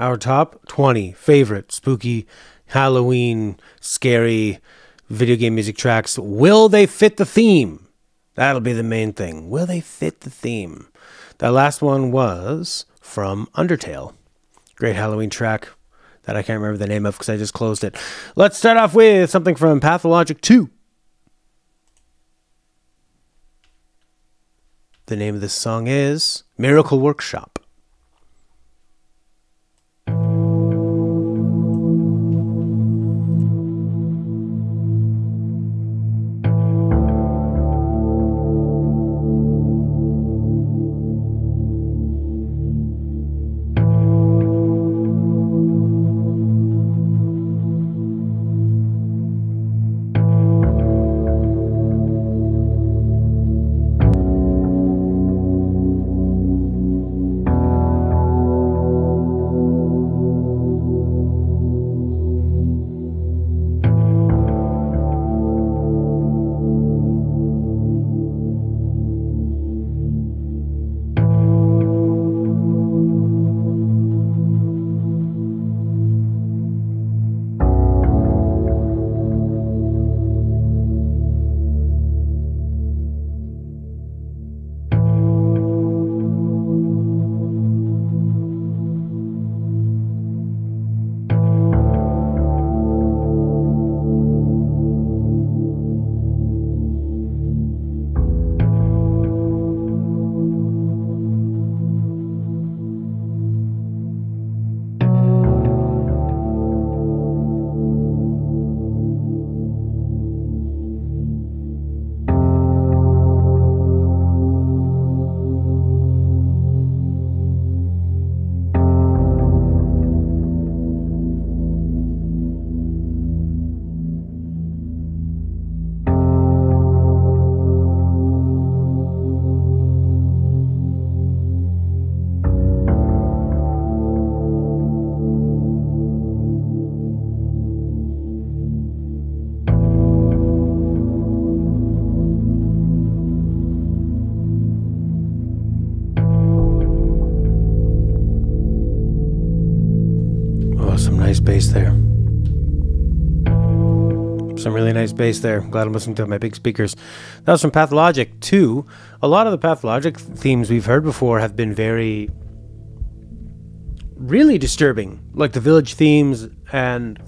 Our top 20 favorite spooky Halloween scary video game music tracks. Will they fit the theme? That'll be the main thing. Will they fit the theme? That last one was from Undertale. Great Halloween track that I can't remember the name of because I just closed it. Let's start off with something from Pathologic 2. The name of this song is Miracle Workshop. Some really nice bass there. Glad I'm listening to my big speakers. That was from Pathologic 2. A lot of the Pathologic themes we've heard before have been very, really disturbing, like the village themes, and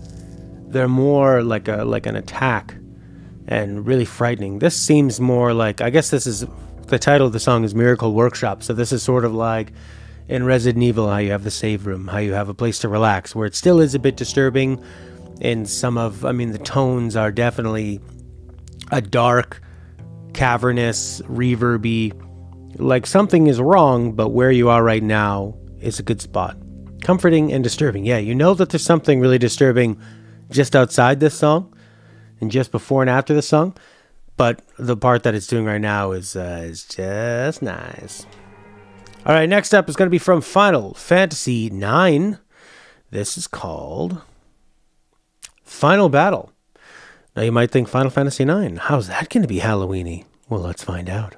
they're more like a an attack and really frightening. This seems more like, I guess this is the title of the song is Miracle Workshop, so this is sort of like in Resident Evil, how you have the save room, how you have a place to relax, where it still is a bit disturbing in some of, I mean, the tones are definitely a dark, cavernous, reverby, like something is wrong, but where you are right now is a good spot. Comforting and disturbing. Yeah, you know that there's something really disturbing just outside this song and just before and after the song, but the part that it's doing right now is just nice. All right, next up is going to be from Final Fantasy IX. This is called Final Battle. Now you might think Final Fantasy IX, how's that going to be Halloween-y? Well, let's find out.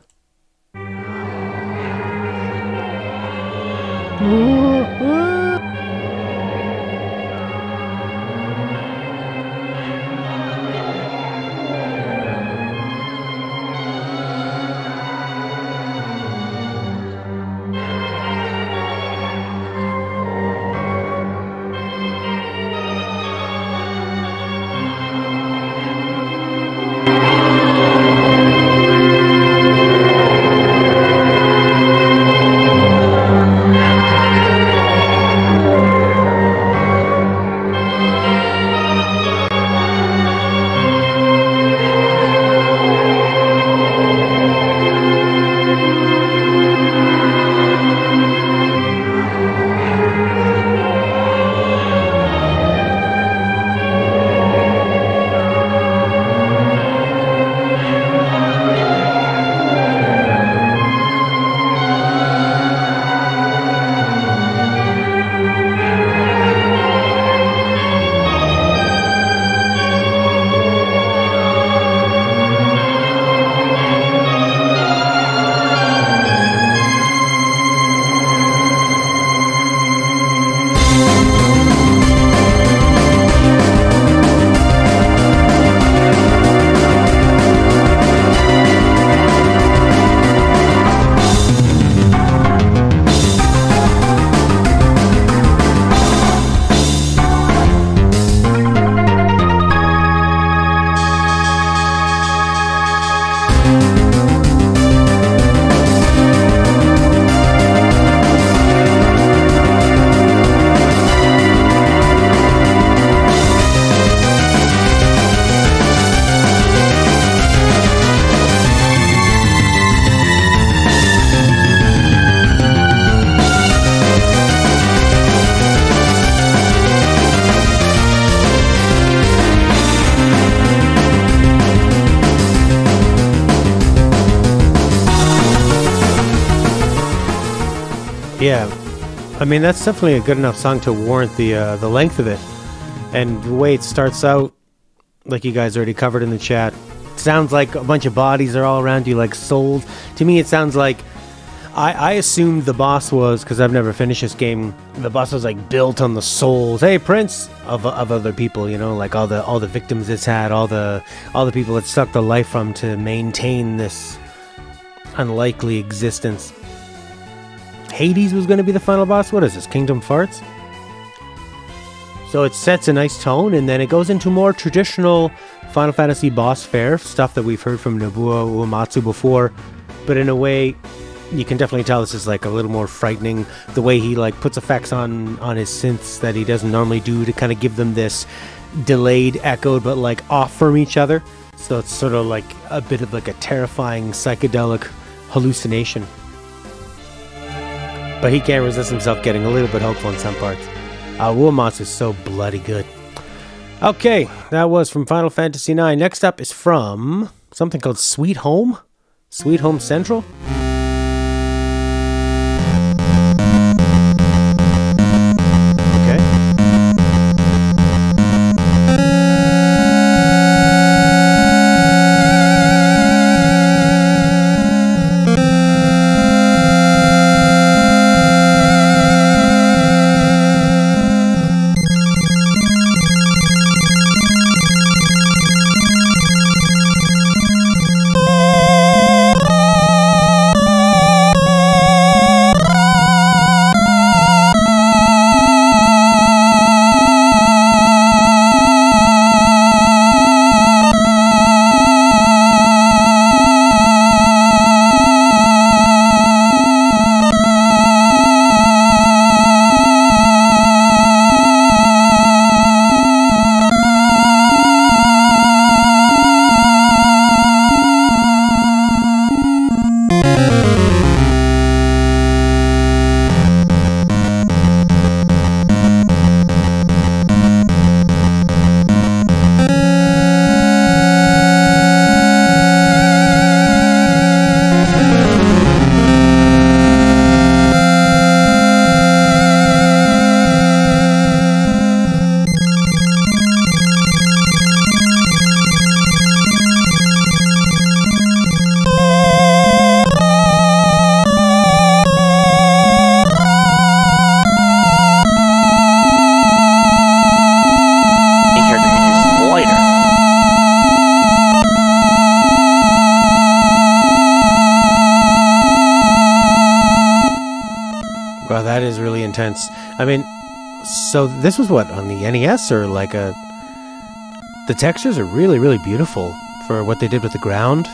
Yeah, I mean, that's definitely a good enough song to warrant the length of it. And the way it starts out, like you guys already covered in the chat, sounds like a bunch of bodies are all around you, like souls. To me, it sounds like... I assumed the boss was, because I've never finished this game, the boss was like built on the souls, hey Prince, of other people, you know, like all the victims it's had, all the people it sucked the life from to maintain this unlikely existence. Hades was going to be the final boss? What is this, Kingdom Farts? So it sets a nice tone, and then it goes into more traditional Final Fantasy boss fare, stuff that we've heard from Nobuo Uematsu before, but in a way... you can definitely tell this is like a little more frightening, the way he like puts effects on his synths that he doesn't normally do to kind of give them this delayed echoed but like off from each other, so it's sort of like a bit of like a terrifying psychedelic hallucination, but he can't resist himself getting a little bit hopeful in some parts. Uematsu is so bloody good. Okay, that was from Final Fantasy IX. Next up is from something called Sweet Home? Sweet Home Central? I mean, so this was what, on the NES or like a... The textures are really, really beautiful for what they did with the ground.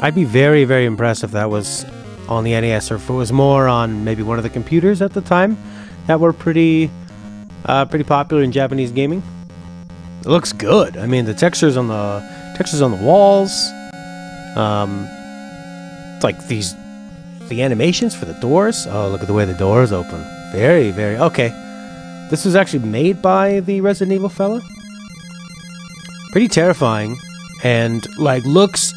I'd be very, very impressed if that was on the NES or if it was more on maybe one of the computers at the time that were pretty popular in Japanese gaming. It looks good. I mean, the textures on the walls, it's like these... the animations for the doors. Oh, look at the way the doors open. Very, very... okay. This was actually made by the Resident Evil fella. Pretty terrifying. And, like, looks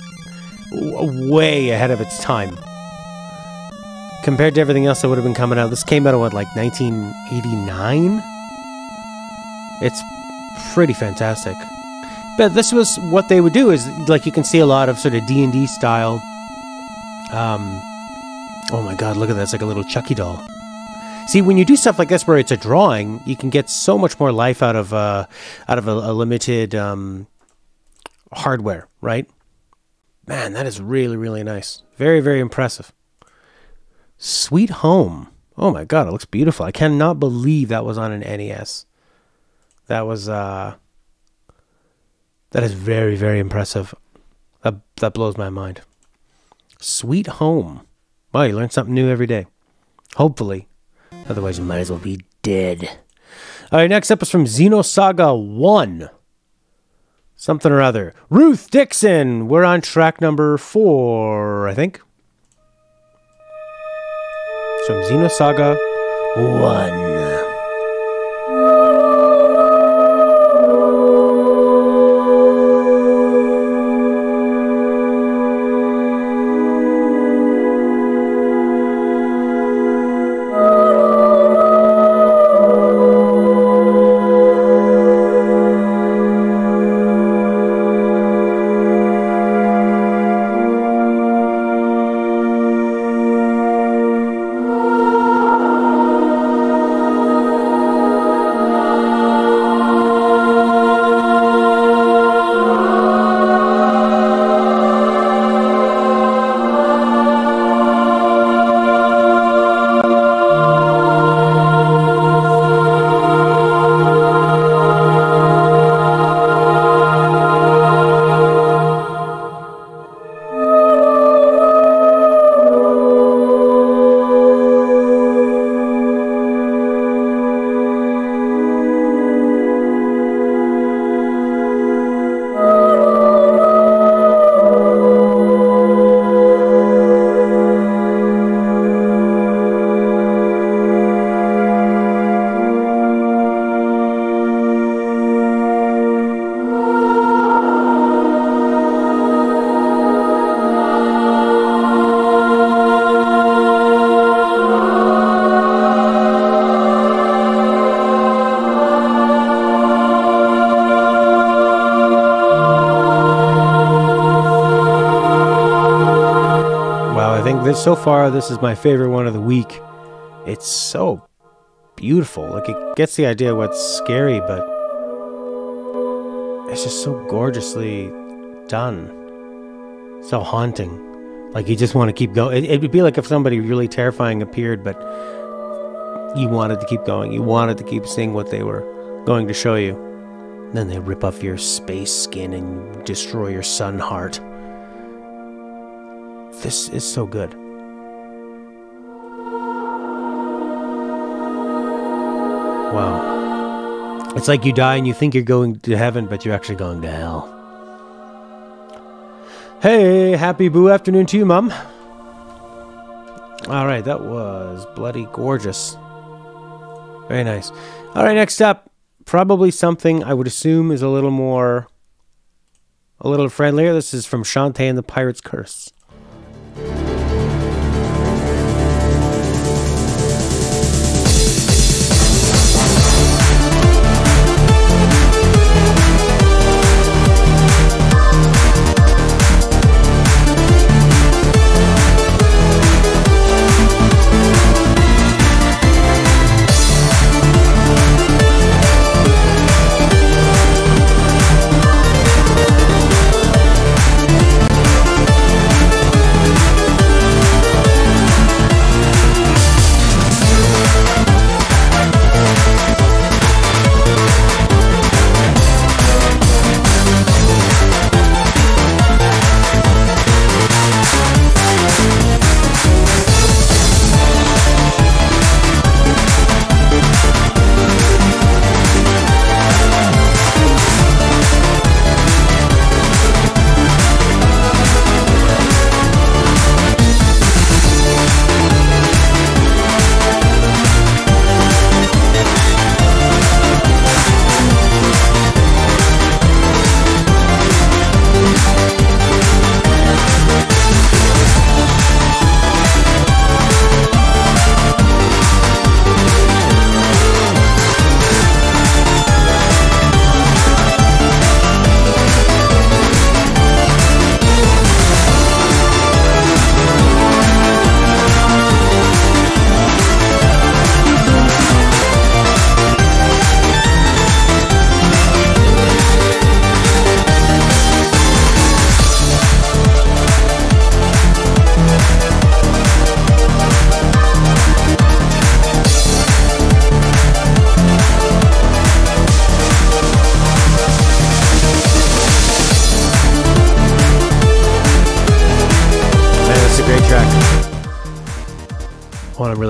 way ahead of its time. Compared to everything else that would have been coming out. This came out of, what, like, 1989? It's pretty fantastic. But this was what they would do is, like, you can see a lot of sort of D&D style... oh my god, look at that, it's like a little Chucky doll. See, when you do stuff like this where it's a drawing, you can get so much more life out of a limited hardware, right? Man, that is really, really nice. Very, very impressive. Sweet Home. Oh my god, it looks beautiful. I cannot believe that was on an NES. That was, that is very, very impressive. That blows my mind. Sweet Home. Wow, you learn something new every day. Hopefully. Otherwise, you might as well be dead. Alright, next up is from Xenosaga 1. Something or other. Ruth Dixon! We're on track number 4, I think. It's from Xenosaga 1. so far this is my favorite one of the week. It's so beautiful. Like, it gets the idea of what's scary, but it's just so gorgeously done. So haunting. Like, you just want to keep going. It would be like if somebody really terrifying appeared, but you wanted to keep going. You wanted to keep seeing what they were going to show you. Then they rip off your space skin and destroy your sun heart. This is so good. Wow. It's like you die and you think you're going to heaven, but you're actually going to hell. Hey, happy boo afternoon to you, Mom. Alright, that was bloody gorgeous. Very nice. Alright, next up, probably something I would assume is a little friendlier. This is from Shantae and the Pirate's Curse.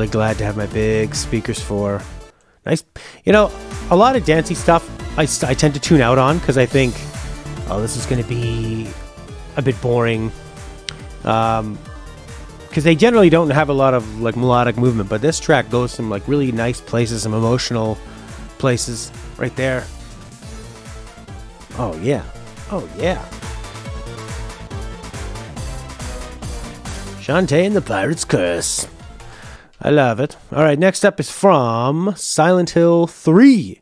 Glad to have my big speakers for. Nice. You know, a lot of dancey stuff I tend to tune out on because I think, oh, this is going to be a bit boring. Because they generally don't have a lot of like melodic movement, but this track goes some like really nice places, some emotional places right there. Oh yeah. Oh yeah. Shantae and the Pirate's Curse. I love it. Alright, next up is from Silent Hill 3.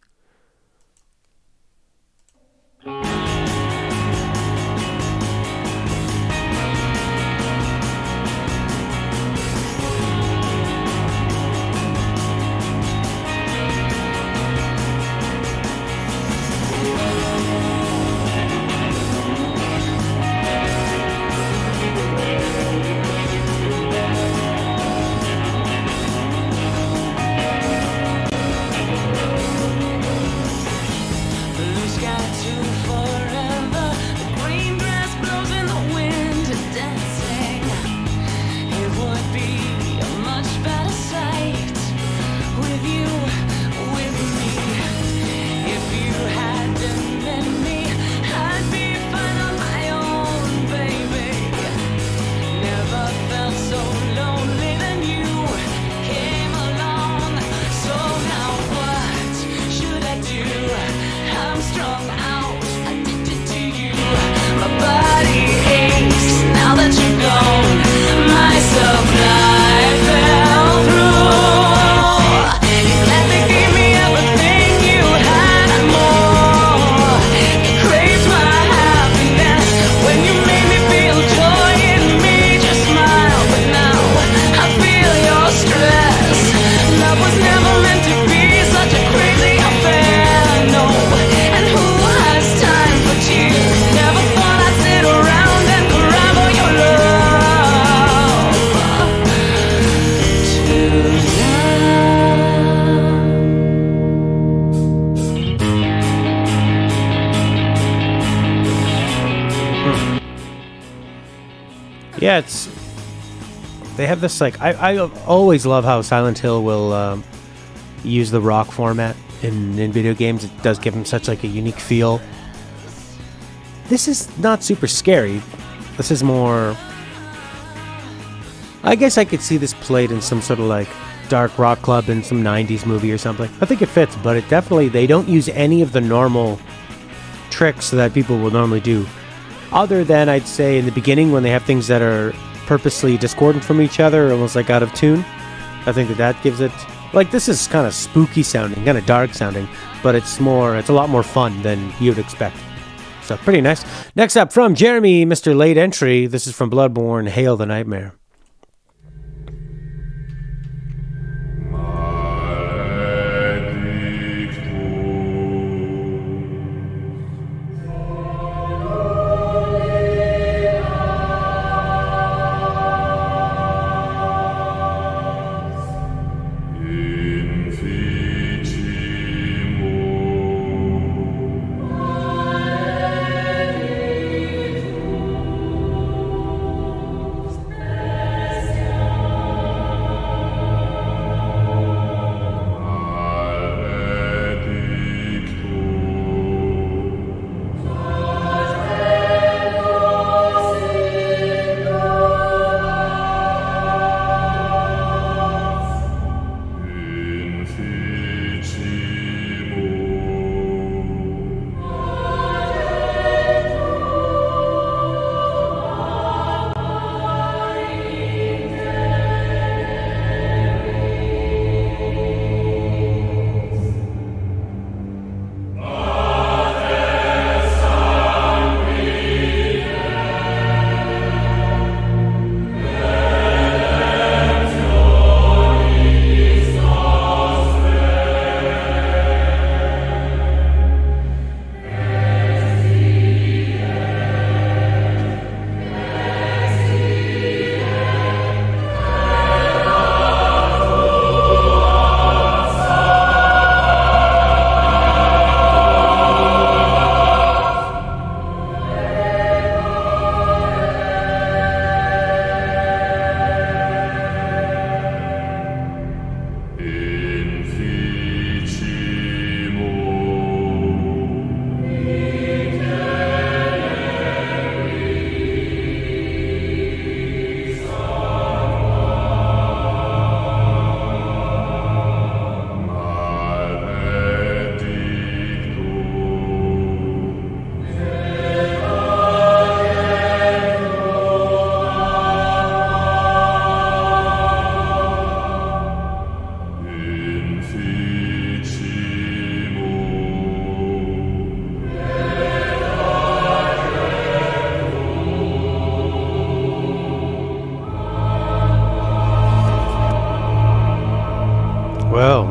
Yeah, it's... They have this, like... I always love how Silent Hill will use the rock format in video games. It does give them such, like, a unique feel. This is not super scary. This is more... I guess I could see this played in some sort of, like, dark rock club in some 90s movie or something. I think it fits, but it definitely... They don't use any of the normal tricks that people will normally do. Other than, I'd say, in the beginning, when they have things that are purposely discordant from each other, almost like out of tune. I think that gives it... Like, this is kind of spooky sounding, kind of dark sounding, but it's more... It's a lot more fun than you'd expect. So, pretty nice. Next up, from Jeremy, Mr. Late Entry. This is from Bloodborne, Hail the Nightmare.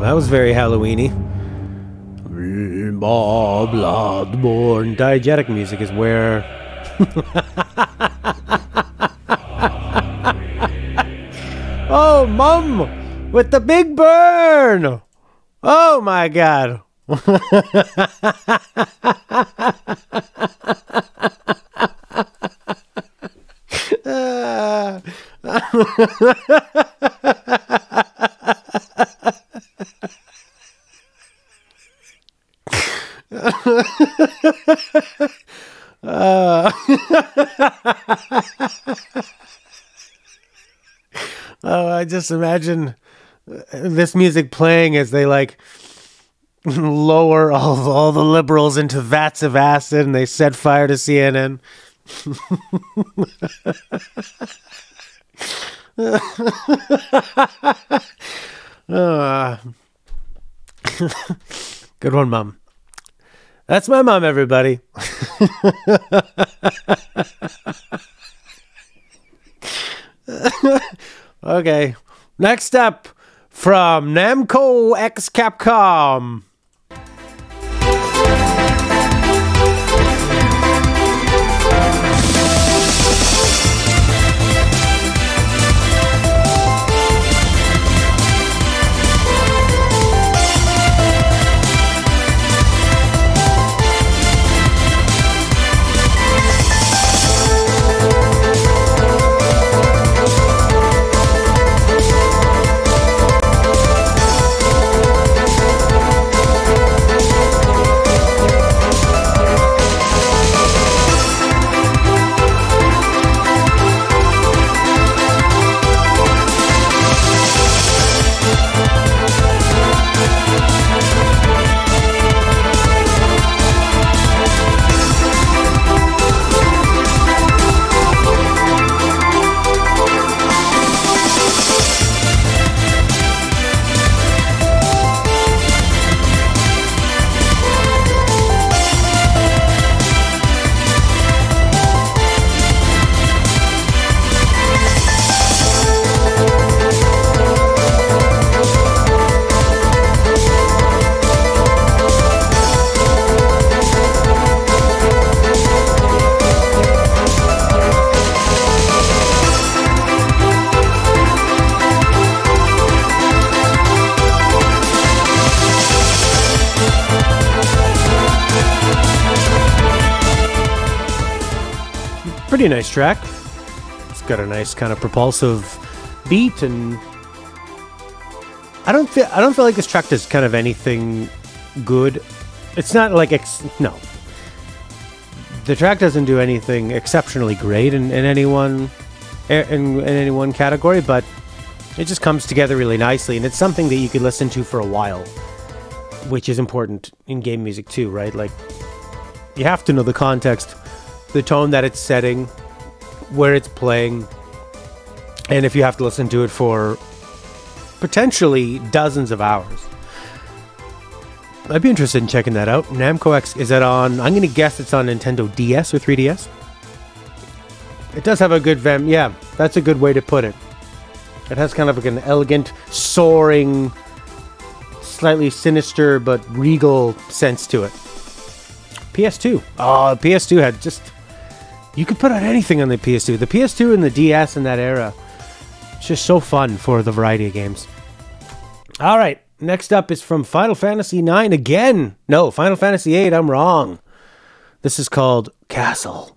That was very Halloween-y. Bloodborne. Diegetic music is where... Oh, mum! With the big burn! Oh, my God. Oh, I just imagine this music playing as they like lower all the liberals into vats of acid and they set fire to CNN. Good one, Mom. That's my mom, everybody. Okay. Next up, from Namco X Capcom. Pretty nice track. It's got a nice kind of propulsive beat, and I don't feel like this track does kind of anything good. It's not like no. The track doesn't do anything exceptionally great in any one category, but it just comes together really nicely, and it's something that you could listen to for a while, which is important in game music too, right? Like, you have to know the context, the tone that it's setting, where it's playing, and if you have to listen to it for potentially dozens of hours. I'd be interested in checking that out. Namco X, is that on... I'm going to guess it's on Nintendo DS or 3DS. It does have a good... yeah, that's a good way to put it. It has kind of like an elegant, soaring, slightly sinister but regal sense to it. PS2. Oh, PS2 had just... You could put out anything on the PS2. The PS2 and the DS in that era. It's just so fun for the variety of games. All right. Next up is from Final Fantasy IX again. No, Final Fantasy VIII. I'm wrong. This is called Castle.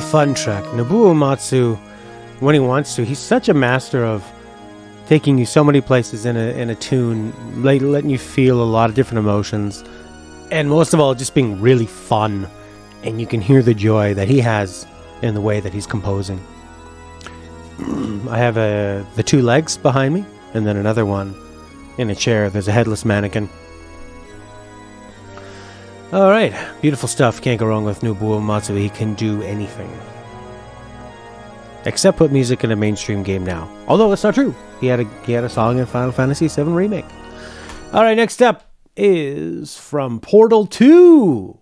Fun track. Nobuo Uematsu, when he wants to, he's such a master of taking you so many places in a tune, letting you feel a lot of different emotions, and most of all, just being really fun, and you can hear the joy that he has in the way that he's composing. I have the two legs behind me, and then another one in a chair. There's a headless mannequin. Alright, beautiful stuff. Can't go wrong with Nobuo Uematsu. He can do anything. Except put music in a mainstream game now. Although that's not true. He had a song in Final Fantasy VII Remake. Alright, next up is from Portal 2.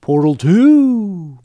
Portal 2.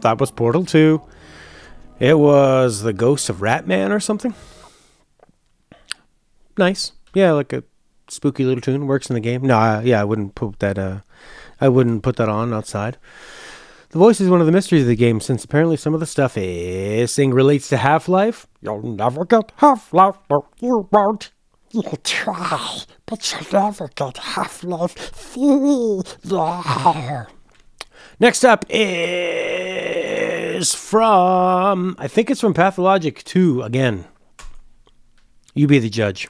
That was Portal 2. It was the Ghost of Ratman or something. Nice. Yeah, like a spooky little tune. Works in the game. No, yeah, I wouldn't put that on outside. The voice is one of the mysteries of the game, since apparently some of the stuff Ising relates to Half-Life. You'll never get Half-Life, no, you won't. You'll try, but you'll never get Half-Life. No. Next up is from, I think it's from Pathologic 2 again. You be the judge.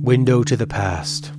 Window to the Past.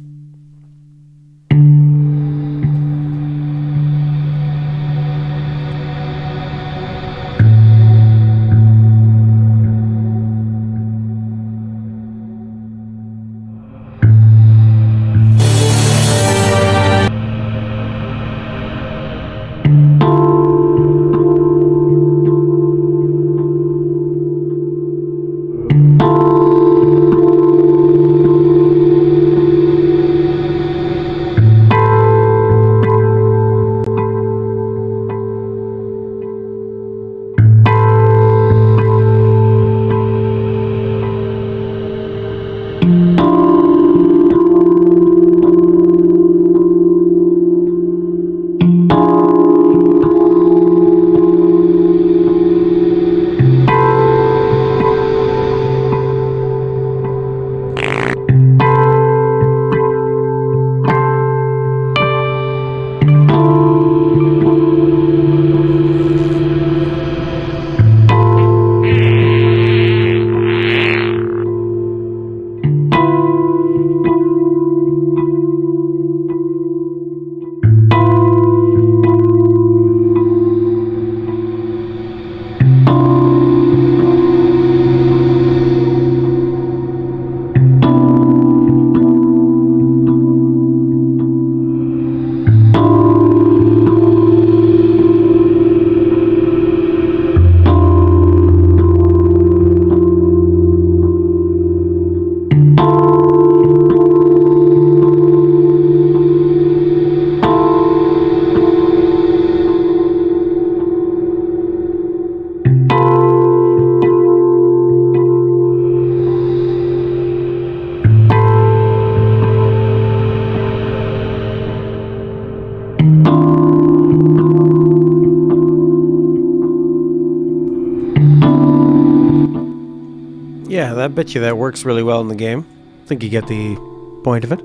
I bet you that works really well in the game. I think you get the point of it.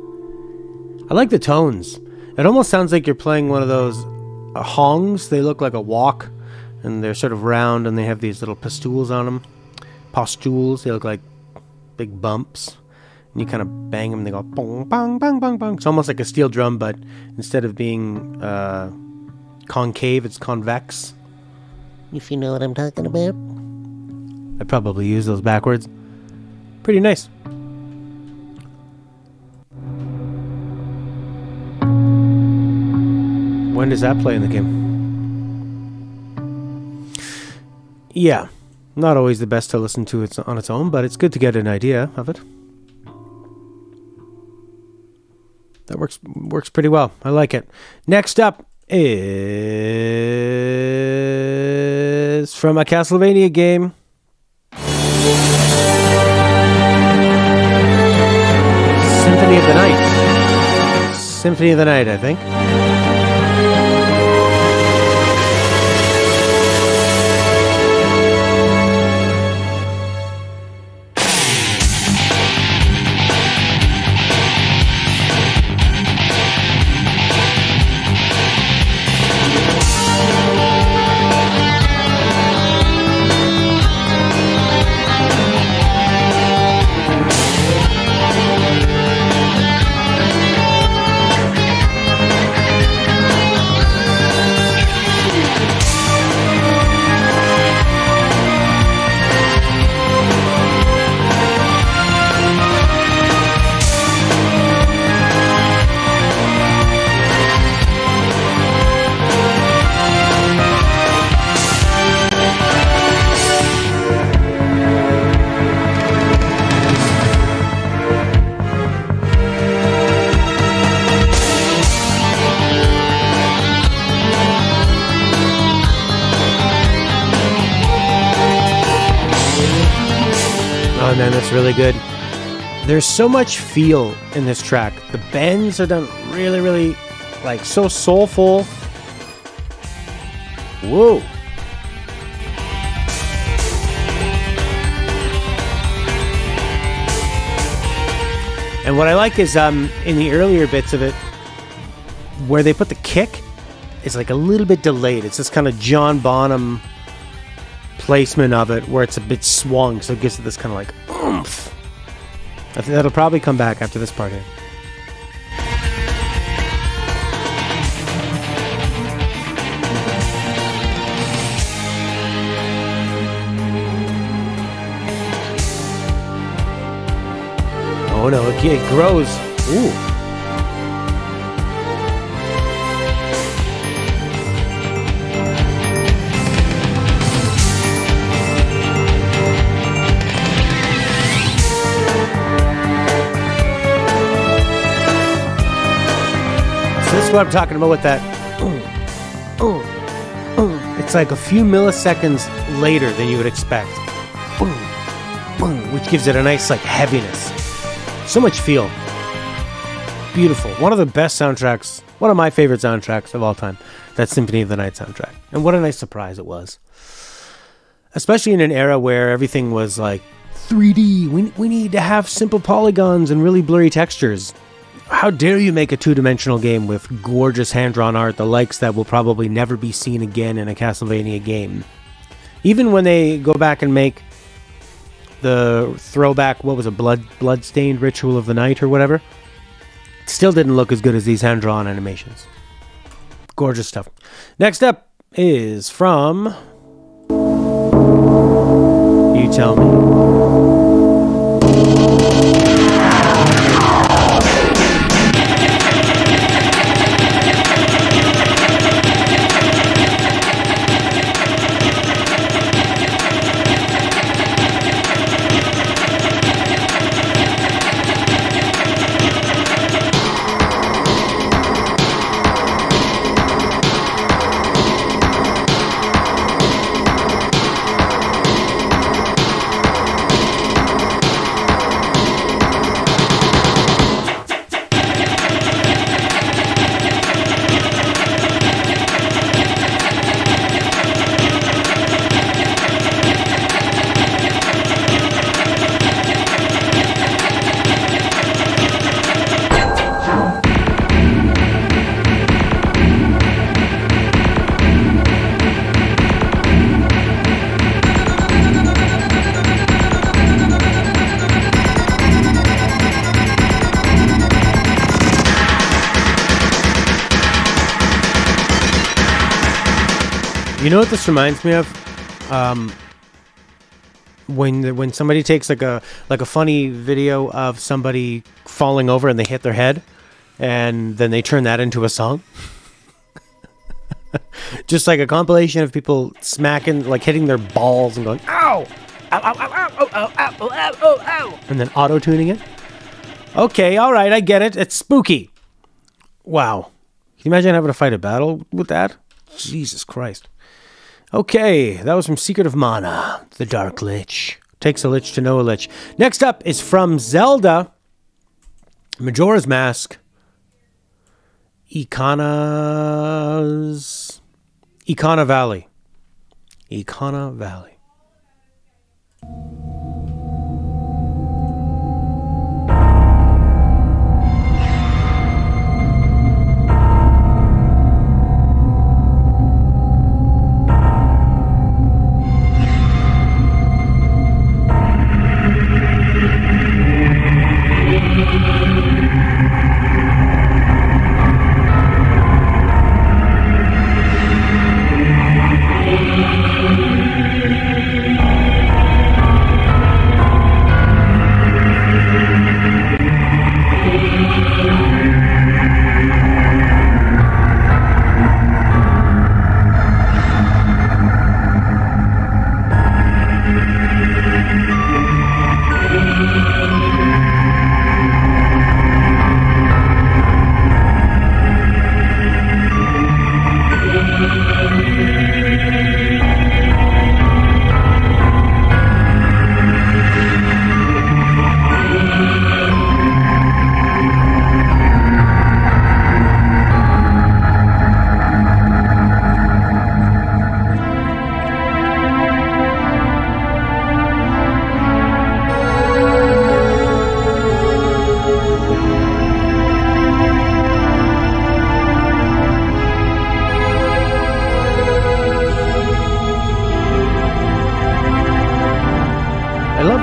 I like the tones. It almost sounds like you're playing one of those hongs. They look like a wok, and they're sort of round, and they have these little pastules on them. Pastules. They look like big bumps. And you kind of bang them, and they go bong, bong, bong, bong, bong. It's almost like a steel drum, but instead of being concave, it's convex. If you know what I'm talking about. I probably use those backwards. Pretty nice. When does that play in the game? Yeah, not always the best to listen to it on its own, but it's good to get an idea of it. That works pretty well. I like it. Next up is from a Castlevania game. Symphony of the Night. Symphony of the Night, I think. on then that's really good. There's so much feel in this track. The bends are done really, really, like, so soulful. Whoa. And what I like is in the earlier bits of it, where they put the kick, it's like a little bit delayed. It's this kind of John Bonham placement of it where it's a bit swung, so it gives it this kind of like oomph. I think that'll probably come back after this part here. Oh no, it grows. Ooh. So this is what I'm talking about with that. It's like a few milliseconds later than you would expect. Which gives it a nice, like, heaviness. So much feel. Beautiful. One of the best soundtracks, one of my favorite soundtracks of all time, that Symphony of the Night soundtrack. And what a nice surprise it was. Especially in an era where everything was like 3D. We need to have simple polygons and really blurry textures. How dare you make a two-dimensional game with gorgeous hand-drawn art, the likes that will probably never be seen again in a Castlevania game. Even when they go back and make the throwback, what was it, Bloodstained Ritual of the Night or whatever? Still didn't look as good as these hand-drawn animations. Gorgeous stuff. Next up is from... You tell me. You know what this reminds me of? When somebody takes like a funny video of somebody falling over and they hit their head, and then they turn that into a song. Just like a compilation of people smacking, like hitting their balls and going "ow, ow, ow, ow, ow, ow, ow, ow, ow, ow," and then auto tuning it. Okay, all right, I get it. It's spooky. Wow, can you imagine having to fight a battle with that? Jesus Christ. Okay, that was from Secret of Mana, The Dark Lich. Takes a lich to know a lich. Next up is from Zelda, Majora's Mask, Icona Valley. Icona Valley.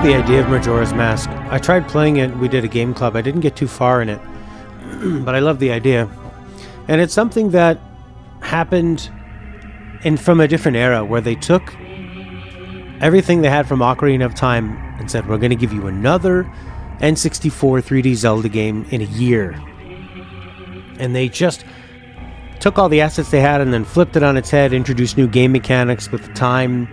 the idea of Majora's Mask. I tried playing it, we did a game club, I didn't get too far in it, but I love the idea. And it's something that happened from a different era, where they took everything they had from Ocarina of Time and said, we're going to give you another N64 3D Zelda game in a year. And they just took all the assets they had and then flipped it on its head, introduced new game mechanics with time,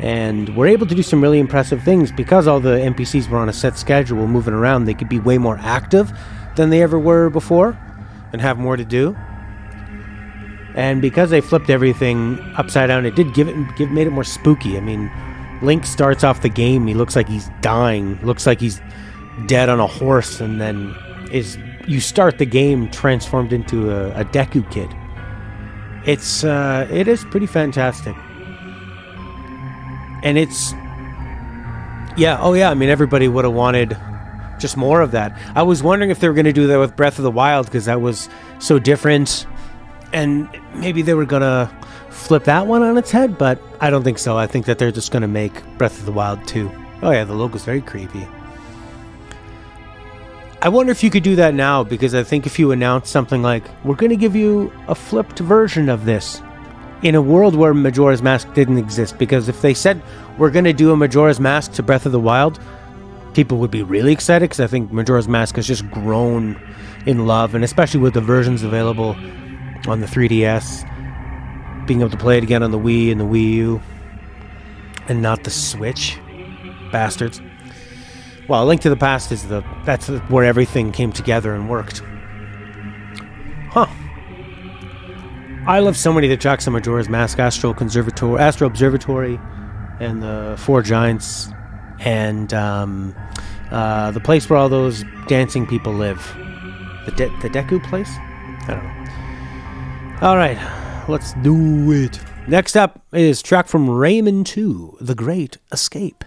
and were able to do some really impressive things because all the NPCs were on a set schedule moving around. They could be way more active than they ever were before and have more to do. And because they flipped everything upside down, it did made it more spooky. I mean, Link starts off the game, he looks like he's dying, looks like he's dead on a horse, and then you start the game transformed into a Deku kid. It is pretty fantastic. And I mean, everybody would have wanted just more of that. I was wondering if they were going to do that with Breath of the Wild, because that was so different, and maybe they were going to flip that one on its head, but I don't think so. I think that they're just going to make Breath of the Wild 2. Oh yeah, the logo's very creepy. I wonder if you could do that now, because I think if you announce something like, we're going to give you a flipped version of this, in a world where Majora's Mask didn't exist, because if they said, we're going to do a Majora's Mask to Breath of the Wild, people would be really excited, because I think Majora's Mask has just grown in love, and especially with the versions available on the 3DS, being able to play it again on the Wii and the Wii U, and not the Switch. Bastards. Well, A Link to the Past is where everything came together and worked. Huh. I love so many of the tracks on Majora's Mask, Astral Observatory, and the Four Giants, and the place where all those dancing people live. The Deku place? I don't know. Alright, let's do it. Next up is track from Rayman 2, The Great Escape.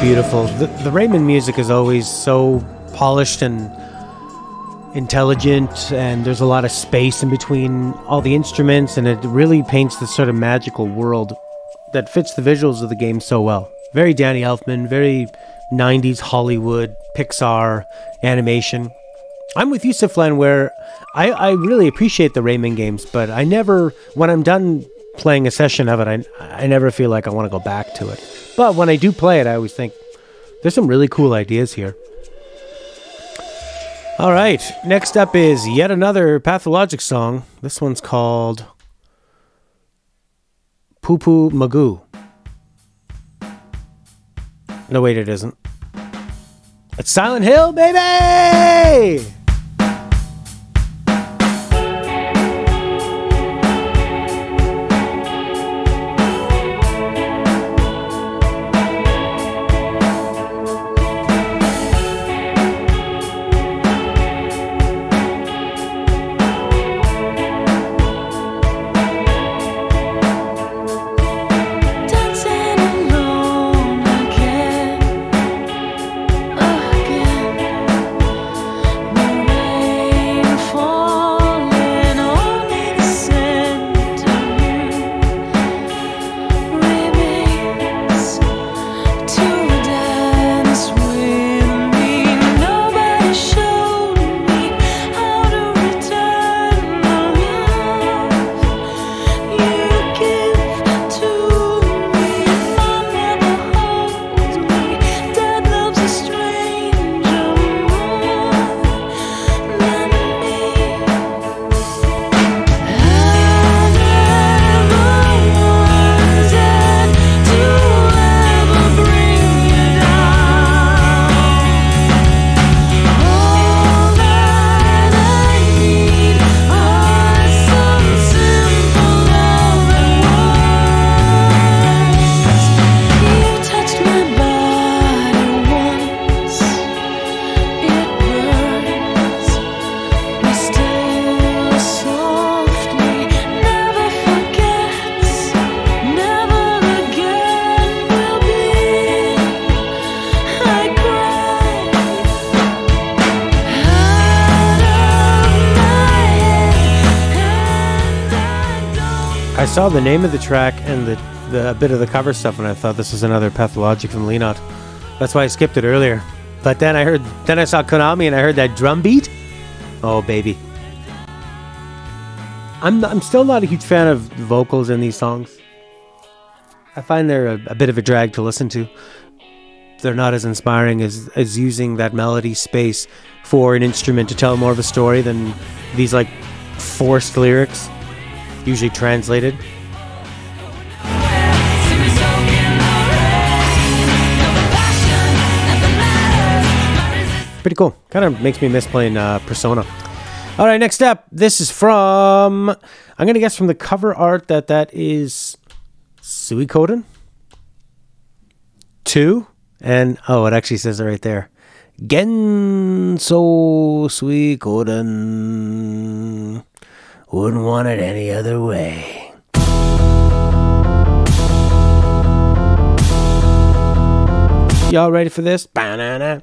Beautiful. The Rayman music is always so polished and intelligent, and there's a lot of space in between all the instruments, and it really paints this sort of magical world that fits the visuals of the game so well. Very Danny Elfman, very 90s Hollywood, Pixar, animation. I'm with you, Siflan, where I really appreciate the Rayman games, but I never, when I'm done playing a session of it, I never feel like I want to go back to it. But when I do play it, I always think, there's some really cool ideas here. All right, next up is yet another Pathologic song. This one's called Poo Poo Magoo. No, wait, it isn't. It's Silent Hill, baby! I saw the name of the track and the bit of the cover stuff, and I thought this was another Pathologic from Linot. That's why I skipped it earlier. But then I saw Konami, and I heard that drum beat. Oh baby, I'm still not a huge fan of vocals in these songs. I find they're a bit of a drag to listen to. They're not as inspiring as using that melody space for an instrument to tell more of a story than these like forced lyrics. Usually translated. Pretty cool. Kind of makes me miss playing Persona. All right, next up. This is from... I'm going to guess from the cover art that is Suikoden 2. And, oh, it actually says it right there. Genso Suikoden. Wouldn't want it any other way. Y'all ready for this? Banana.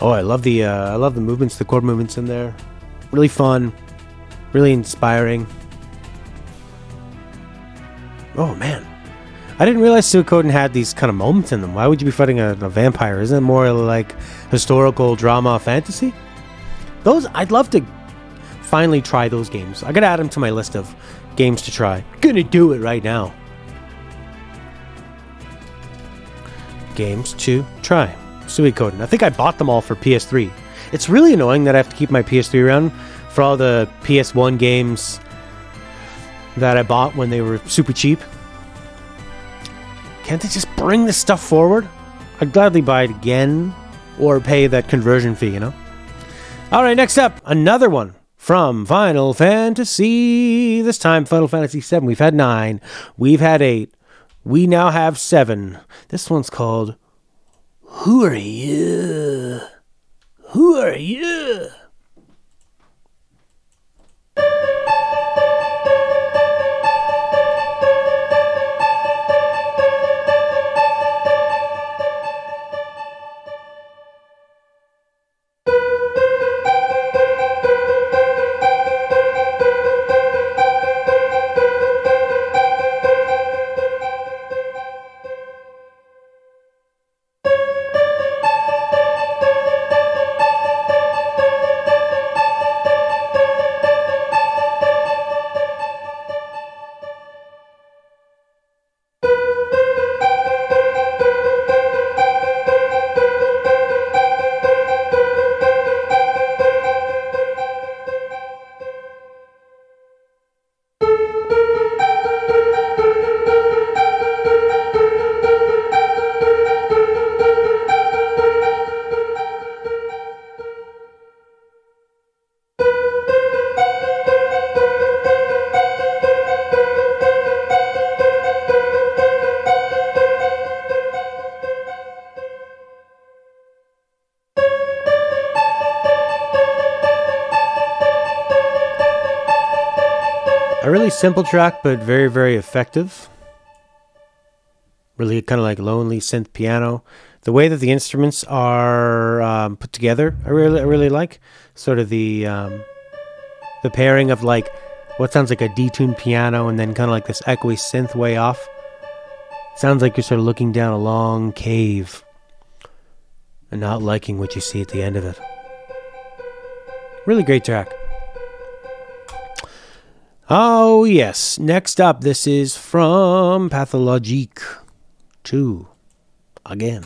Oh, I love the movements, the core movements in there. Really fun, really inspiring. Oh man, I didn't realize Suikoden had these kind of moments in them. Why would you be fighting a vampire? Isn't it more like historical drama fantasy? Those, I'd love to finally try those games. I gotta add them to my list of games to try. Gonna do it right now. Games to try. Suikoden. I think I bought them all for PS3. It's really annoying that I have to keep my PS3 around for all the PS1 games that I bought when they were super cheap. Can't they just bring this stuff forward? I'd gladly buy it again or pay that conversion fee, you know? Alright, next up, another one from Final Fantasy. This time, Final Fantasy VII. We've had 9. We've had 8. We now have 7. This one's called Who Are You? Who Are You? Simple track, but very, very effective. Really kind of like lonely synth piano. The way that the instruments are put together, I really like. Sort of the pairing of like what sounds like a detuned piano and then kind of like this echoey synth way off. Sounds like you're sort of looking down a long cave and not liking what you see at the end of it. Really great track. Oh, yes. Next up, this is from Pathologic 2. Again.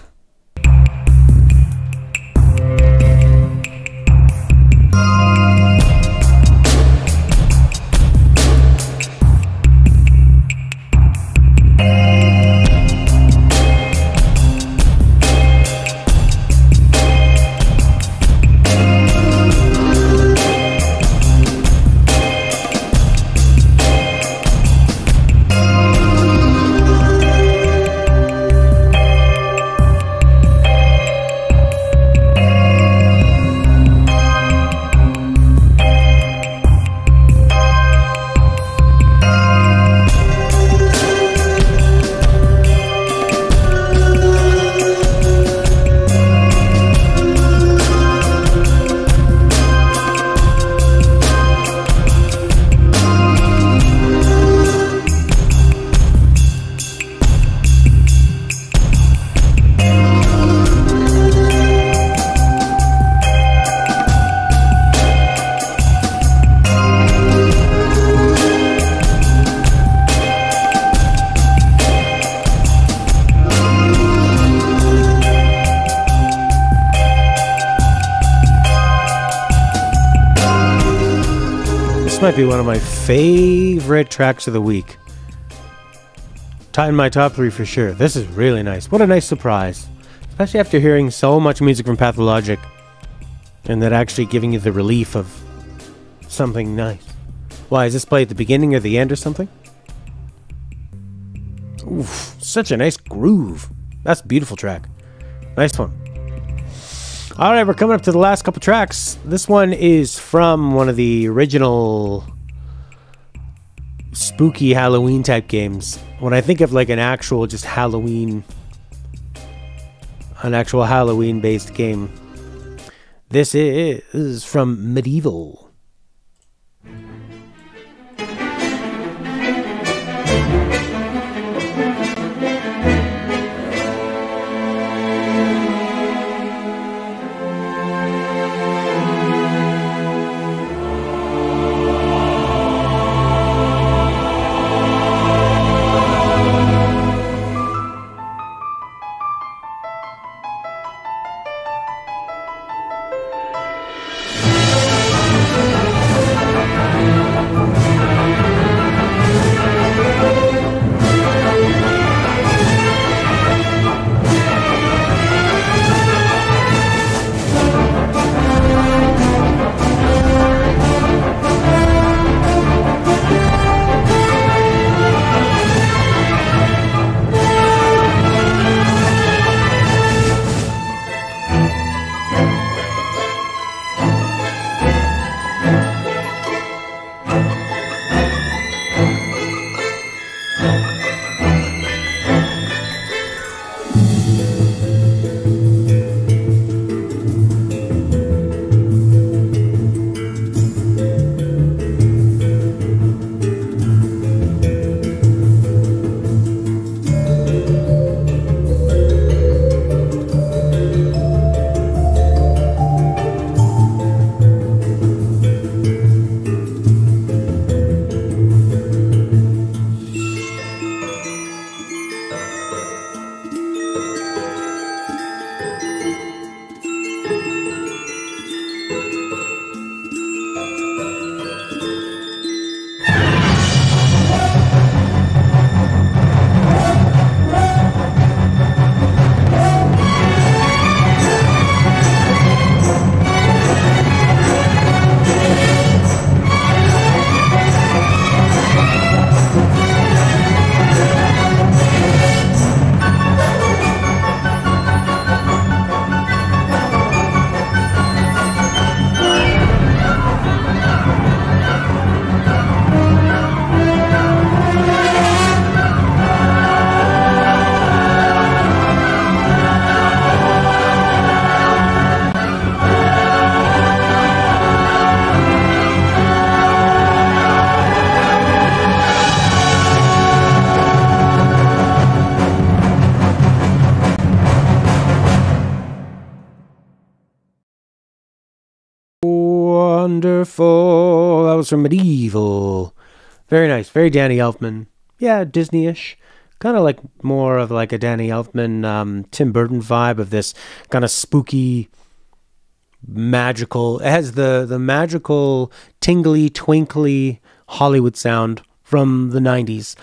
Might be one of my favorite tracks of the week. Tied in my top 3 for sure. This is really nice. What a nice surprise. Especially after hearing so much music from Pathologic and that actually giving you the relief of something nice. Why, is this played at the beginning or the end or something? Oof, such a nice groove. That's a beautiful track. Nice one. Alright, we're coming up to the last couple tracks. This one is from one of the original spooky Halloween type games. When I think of like an actual just Halloween, an actual Halloween based game, This is from Medieval. Wonderful. That was from Medieval. Very nice. Very Danny Elfman. Yeah, Disney-ish. Kind of like more of like a Danny Elfman, Tim Burton vibe of this kind of spooky, magical. It has the magical, tingly, twinkly Hollywood sound from the 90s.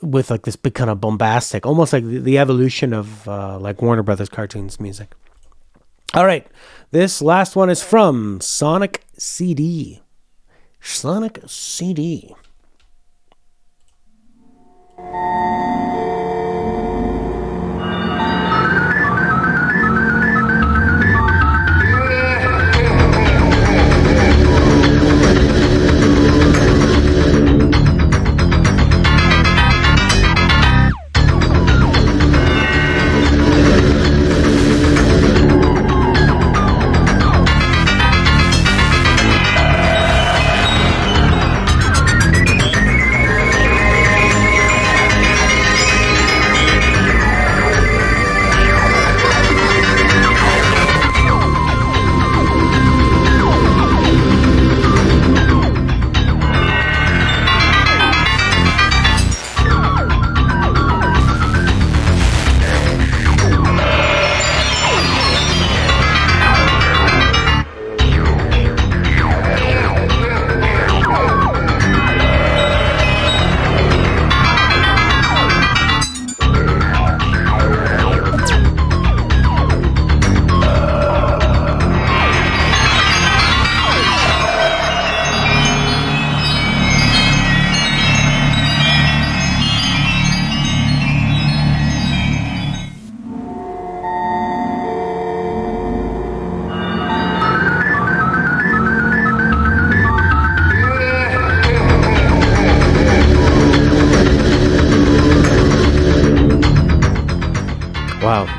With like this big kind of bombastic, almost like the evolution of like Warner Brothers cartoons music. All right, this last one is from Sonic CD. Sonic CD.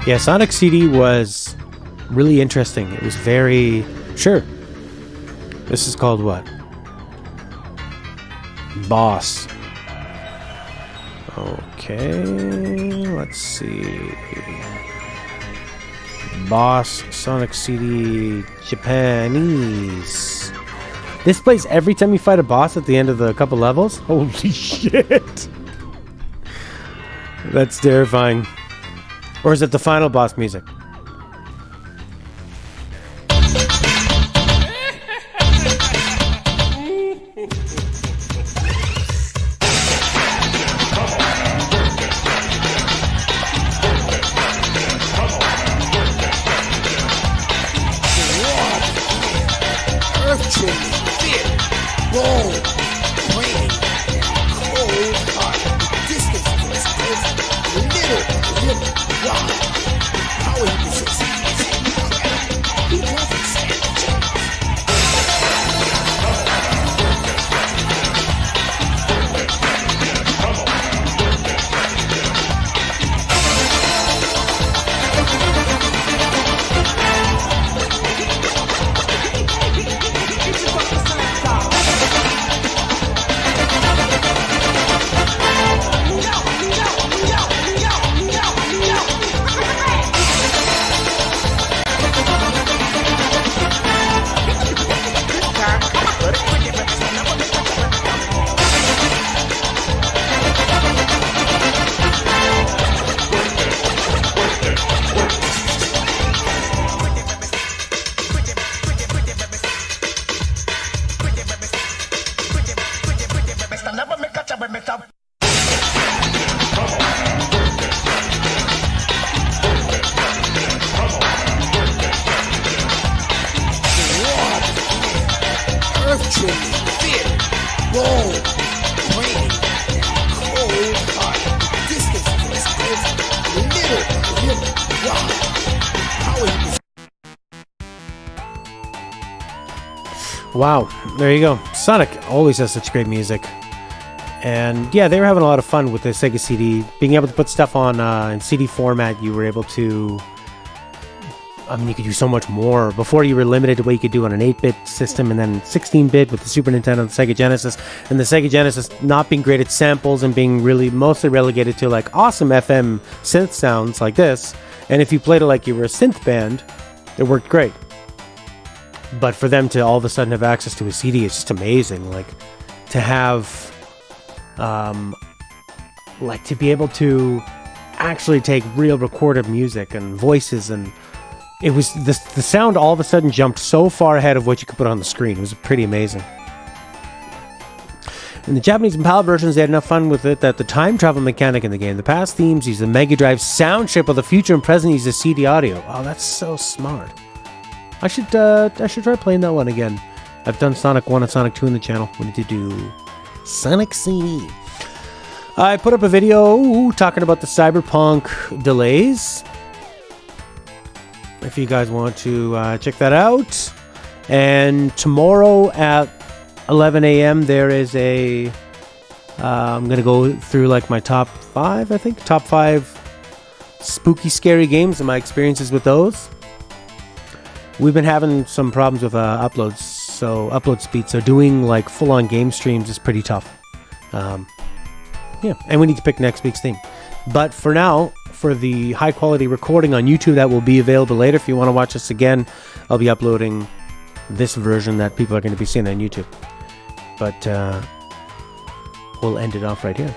Yeah, Sonic CD was really interesting. It was very... Sure. This is called what? Boss. Okay, let's see. Boss, Sonic CD, Japanese. This plays every time you fight a boss at the end of the couple levels? Holy shit! That's terrifying. Or is it the final boss music? Wow, there you go. Sonic always has such great music. And yeah, they were having a lot of fun with the Sega CD. Being able to put stuff on in CD format, you were able to... I mean, you could do so much more. Before, you were limited to what you could do on an 8-bit system, and then 16-bit with the Super Nintendo and Sega Genesis. And the Sega Genesis not being great at samples and being really mostly relegated to like awesome FM synth sounds like this. And if you played it like you were a synth band, it worked great. But for them to all of a sudden have access to a CD, it's just amazing. Like, to have, like, to be able to actually take real recorded music and voices, and it was, the sound all of a sudden jumped so far ahead of what you could put on the screen. It was pretty amazing. In the Japanese and PAL versions, they had enough fun with it that the time travel mechanic in the game, the past themes use the Mega Drive sound chip, while the future and present use the CD audio. Oh, that's so smart. I should try playing that one again. I've done Sonic 1 and Sonic 2 in the channel. We need to do Sonic CD. I put up a video talking about the Cyberpunk delays. If you guys want to check that out. And tomorrow at 11 a.m. there is a... I'm going to go through like my top five, I think. Top five spooky, scary games and my experiences with those. We've been having some problems with upload speed, so doing like full-on game streams is pretty tough. Yeah, and we need to pick next week's theme. But for now, for the high-quality recording on YouTube that will be available later, if you want to watch this again, I'll be uploading this version that people are going to be seeing on YouTube. But we'll end it off right here.